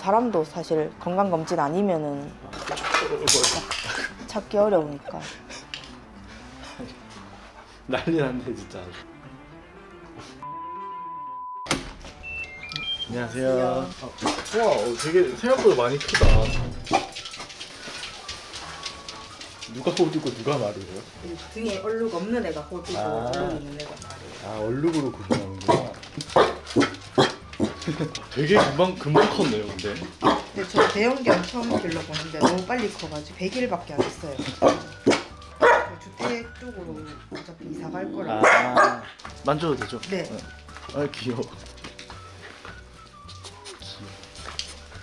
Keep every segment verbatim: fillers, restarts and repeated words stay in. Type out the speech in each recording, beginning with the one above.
사람도 사실 건강검진 아니면은 찾기 어려우니까. 난리 났네 진짜. 안녕하세요. 안녕하세요. 와, 되게 생각보다 많이 크다. 누가 꼴뚜고 누가 마루예요? 등에 얼룩 없는 애가 꼴뚜고 아 얼룩 있는 애가 마루. 아, 얼룩으로 구분하는구나. 되게 금방 금방 컸네요, 근데. 근데 저 대형견 처음 길러보는데 너무 빨리 커가지고 백 일밖에 안 됐어요. 주택 쪽으로 어차피 이사 갈 거라. 아, 만져도 되죠? 네. 아, 귀여워.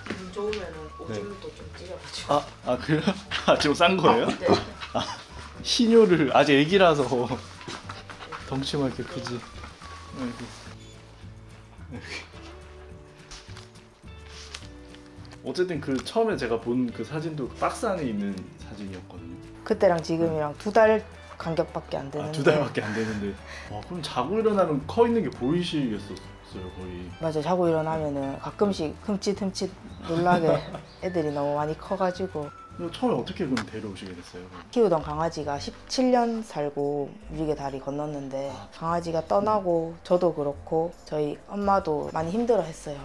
운 좋으면은 오줌도 네. 좀 찌려가지고. 아, 아 그래요? 아, 지금 싼 거예요? 아, 네. 아, 신효를 아직 애기라서 덩치만 이렇게 크지. 여기. 여기. 어쨌든 그 처음에 제가 본 그 사진도 박스 안에 있는 사진이었거든요. 그때랑 지금이랑 두 달 간격밖에 안 되는데. 아, 두 달밖에 안 되는데. 와, 그럼 자고 일어나면 커 있는 게 보이시겠었어요 거의. 맞아, 자고 일어나면은 가끔씩 흠칫흠칫 놀라게 애들이 너무 많이 커가지고. 처음에 어떻게 그럼 데려오시게 됐어요? 키우던 강아지가 십칠 년 살고 무지개 다리 건넜는데 강아지가 떠나고 저도 그렇고 저희 엄마도 많이 힘들어했어요.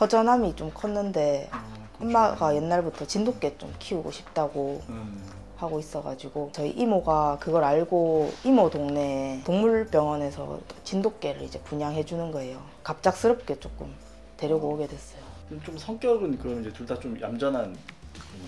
허전함이 좀 컸는데. 엄마가 옛날부터 진돗개 좀 키우고 싶다고 음. 하고 있어가지고 저희 이모가 그걸 알고 이모 동네에 동물병원에서 진돗개를 이제 분양해 주는 거예요. 갑작스럽게 조금 데리고 오게 됐어요. 좀 성격은 그럼 이제 둘 다 좀 얌전한?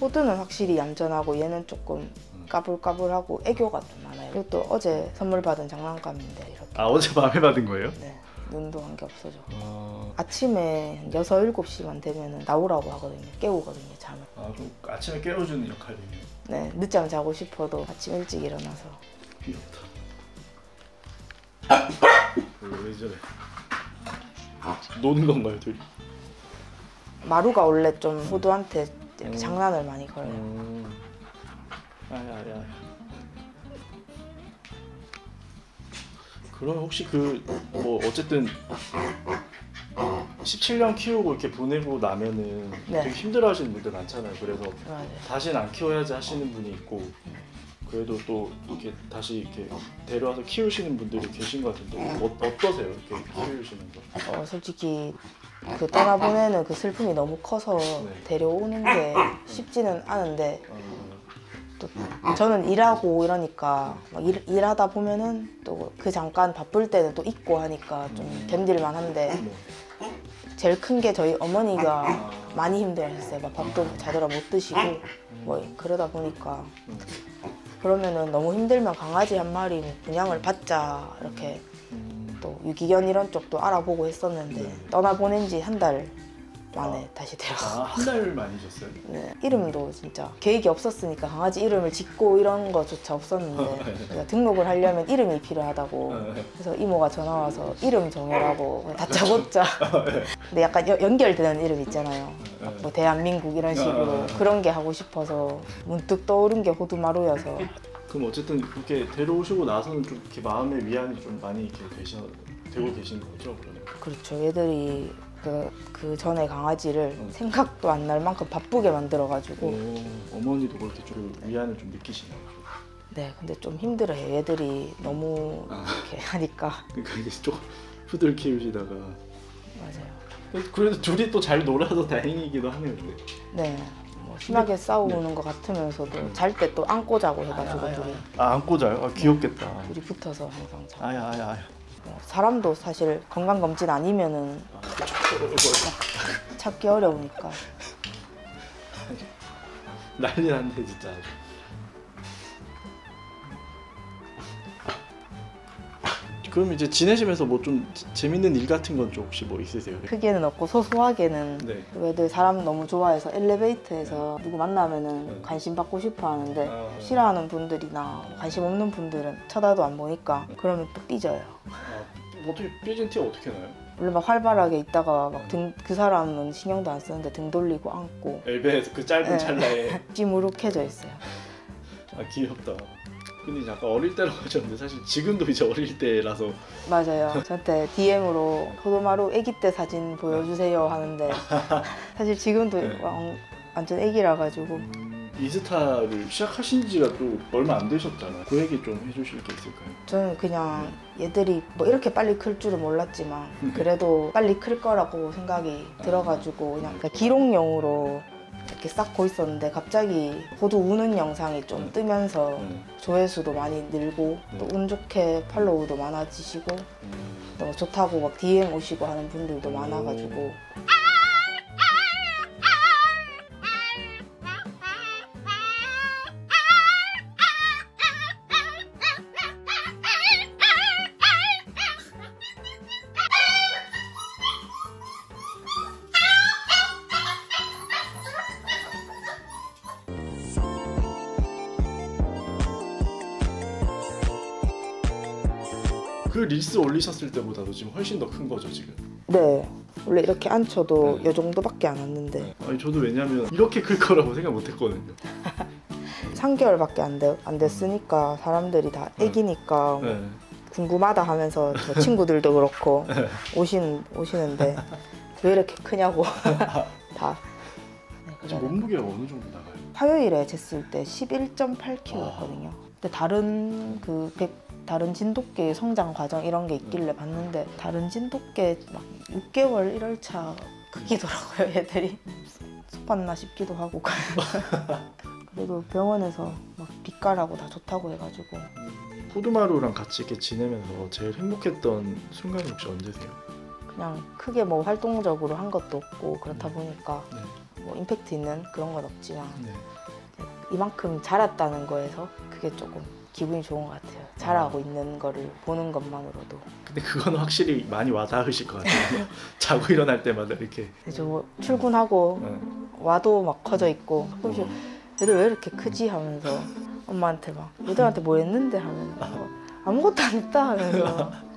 호두는 확실히 얌전하고 얘는 조금 까불까불하고 애교가 좀 많아요. 이것도 어제 선물 받은 장난감인데 이렇게. 아, 어제 밤에 받은 거예요? 네. 눈도 한 게 없어졌고 아... 아침에 여섯, 일곱 시만 되면 나오라고 하거든요. 깨우거든요, 잠을. 아, 그럼 아침에 깨워주는 역할이네요? 네, 늦잠 자고 싶어도 아침 일찍 일어나서. 귀엽다. 왜 저래? 노는 건가요, 둘이? 마루가 원래 좀 호두한테 이렇게 음... 장난을 많이 걸어요. 음... 아야야야. 그럼 혹시 그 뭐 어쨌든 십칠 년 키우고 이렇게 보내고 나면은 네. 되게 힘들어하시는 분들 많잖아요. 그래서 아, 네. 다시는 안 키워야지 하시는 분이 있고 그래도 또 이렇게 다시 이렇게 데려와서 키우시는 분들이 계신 것 같은데 어, 어떠세요? 이렇게 키우시는 거? 어, 솔직히 그 떠나보내는 그 슬픔이 너무 커서 네. 데려오는 게 쉽지는 않은데. 아. 저는 일하고 이러니까 막 일, 일하다 보면은 또 그 잠깐 바쁠 때는 또 있고 하니까 좀 견딜만 한데 제일 큰 게 저희 어머니가 많이 힘들어하셨어요. 막 밥도 자더라 못 드시고 뭐 그러다 보니까 그러면은 너무 힘들면 강아지 한 마리 분양을 받자 이렇게 또 유기견 이런 쪽도 알아보고 했었는데 떠나보낸 지 한 달 안에 아, 다시 데려갔어요. 아, 한 달 만이셨어요? 네. 이름도 진짜 계획이 없었으니까 강아지 이름을 짓고 이런 거조차 없었는데 등록을 하려면 이름이 필요하다고 그래서 이모가 전화와서 이름 정해라고 다짜고짜 근데 약간 여, 연결되는 이름 있잖아요. 뭐 대한민국 이런 식으로 그런 게 하고 싶어서 문득 떠오른 게 호두마루여서. 그럼 어쨌든 그렇게 데려오시고 나서는 좀 이렇게 마음의 위안이 좀 많이 이렇게 되셔, 되고 계신 거죠? 그러면? 그렇죠. 얘들이 그, 그 전에 강아지를 어. 생각도 안 날 만큼 바쁘게 만들어가지고 오, 어머니도 그렇게 좀 위안을 좀 느끼시나요? 네, 근데 좀 힘들어요. 애들이 너무 아. 이렇게 하니까 그러니까 이게 조금 푸들 키우시다가 맞아요. 그래도 둘이 또 잘 놀아서 다행이기도 하네요. 네, 뭐 심하게 근데, 싸우는 네. 것 같으면서도 네. 잘 때 또 안고 자고 해가지고 아야, 아야. 둘이 아, 안고 자요? 아, 귀엽겠다. 네, 둘이 붙어서 항상 자고 아야 아야 아야 사람도 사실 건강검진 아니면은 찾기 어려우니까. 난리 났네 진짜. 그럼 이제 지내시면서 뭐 좀 재밌는 일 같은 건 좀 혹시 뭐 있으세요? 크게는 없고 소소하게는 네. 애들 사람 너무 좋아해서 엘리베이터에서 네. 누구 만나면은 네. 관심 받고 싶어 하는데 아, 네. 싫어하는 분들이나 관심 없는 분들은 쳐다도 안 보니까 네. 그러면 또 삐져요. 아, 어떻게 삐진 티 어떻게 나요? 원래 막 활발하게 있다가 막 등, 그 사람은 신경도 안 쓰는데 등 돌리고 앉고 엘베에서 그 짧은 네. 찰나에 찌무룩해져 있어요. 아, 귀엽다. 근데 잠깐 어릴 때라고 하셨는데 사실 지금도 이제 어릴 때라서. 맞아요. 저한테 디엠으로 호두마루 애기 때 사진 보여주세요 하는데 사실 지금도 네. 완전 애기라 가지고. 인스타를 시작하신 지가 또 얼마 안 되셨잖아요. 그 얘기 좀 해주실 게 있을까요? 저는 그냥 얘들이 뭐 이렇게 빨리 클 줄은 몰랐지만 그래도 빨리 클 거라고 생각이 들어가지고 그냥 기록용으로 이렇게 쌓고 있었는데 갑자기 호두 우는 영상이 좀 뜨면서 조회수도 많이 늘고 또 운 좋게 팔로우도 많아지시고 너무 좋다고 막 디엠 오시고 하는 분들도 많아가지고 그 릴스 올리셨을 때보다도 지금 훨씬 더 큰 거죠 지금? 네, 원래 이렇게 앉혀도 네. 이 정도밖에 안 왔는데 네. 아니 저도 왜냐면 이렇게 클 거라고 생각 못 했거든요. 삼 개월밖에 안, 되, 안 됐으니까 사람들이 다 애기니까 네. 뭐 궁금하다 하면서 저 친구들도 그렇고 네. 오신, 오시는데 왜 이렇게 크냐고 다. 네, 지금 몸무게가 어느 정도 나가요? 화요일에 쟀을 때 십일 점 팔 킬로그램이거든요. 근데 다른 그 백 다른 진돗개 성장 과정 이런 게 있길래 봤는데 다른 진돗개 막 육 개월 일 월 차 크기더라고요 애들이. 속았나 싶기도 하고 그래도 병원에서 막 빛깔하고 다 좋다고 해가지고. 호두마루랑 같이 이렇게 지내면서 제일 행복했던 순간이 혹시 언제세요? 그냥 크게 뭐 활동적으로 한 것도 없고 그렇다 보니까 네. 뭐 임팩트 있는 그런 건 없지만 네. 이만큼 자랐다는 거에서 그게 조금 기분이 좋은 것 같아요. 자라고 있는 거를 보는 것만으로도. 근데 그건 확실히 많이 와닿으실 것 같아요. 자고 일어날 때마다 이렇게. 저 출근하고 네. 와도 막 커져 있고 조금씩 애들 왜 이렇게 크지 하면서 엄마한테 막 애들한테 뭐 했는데 하면서 아무것도 안 했다 하면서